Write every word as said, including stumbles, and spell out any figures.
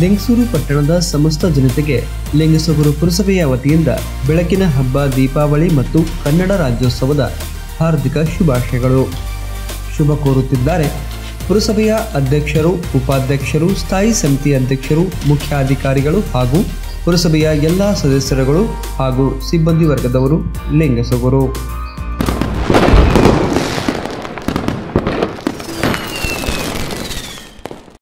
ಲಿಂಗಸೂರು ಪಟ್ಟಣದ ಸಮಸ್ತ ಜನತೆಗೆ ಲಿಂಗಸುಗುರು ಪುರಸಭೆಯ ವತಿಯಿಂದ ಬೆಳಕಿನ ಹಬ್ಬ ದೀಪಾವಳಿ ಮತ್ತು ಕನ್ನಡ ರಾಜ್ಯೋತ್ಸವದ ಹಾರ್ದಿಕ ಶುಭಾಶಯಗಳು. ಶುಭ ಕೋರುತ್ತಿದ್ದಾರೆ ಪುರಸಭೆಯ ಅಧ್ಯಕ್ಷರು, ಉಪಾಧ್ಯಕ್ಷರು, ಸ್ಥಾಯಿ ಸಮಿತಿ ಅಧ್ಯಕ್ಷರು, ಮುಖ್ಯಾಧಿಕಾರಿಗಳು ಹಾಗೂ ಪುರಸಭೆಯ ಎಲ್ಲ ಸದಸ್ಯರುಗಳು ಹಾಗೂ ಸಿಬ್ಬಂದಿ ವರ್ಗದವರು. ಲಿಂಗಸುಗುರು.